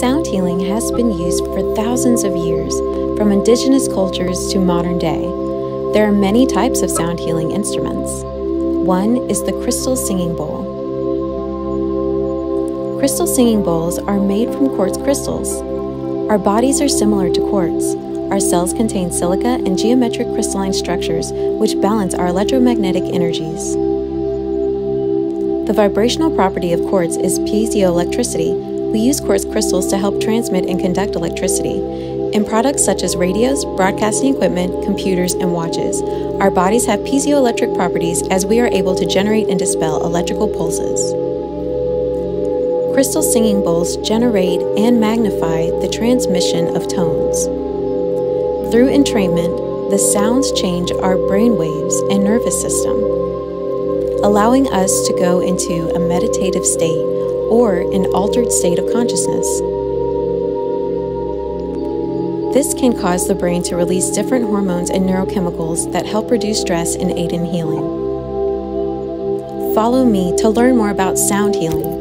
Sound healing has been used for thousands of years, from indigenous cultures to modern day. There are many types of sound healing instruments. One is the crystal singing bowl. Crystal singing bowls are made from quartz crystals. Our bodies are similar to quartz. Our cells contain silica and geometric crystalline structures which balance our electromagnetic energies. The vibrational property of quartz is piezoelectricity. We use quartz crystals to help transmit and conduct electricity. In products such as radios, broadcasting equipment, computers, and watches, our bodies have piezoelectric properties as we are able to generate and dispel electrical pulses. Crystal singing bowls generate and magnify the transmission of tones. Through entrainment, the sounds change our brain waves and nervous system, allowing us to go into a meditative state or an altered state of consciousness. This can cause the brain to release different hormones and neurochemicals that help reduce stress and aid in healing. Follow me to learn more about sound healing.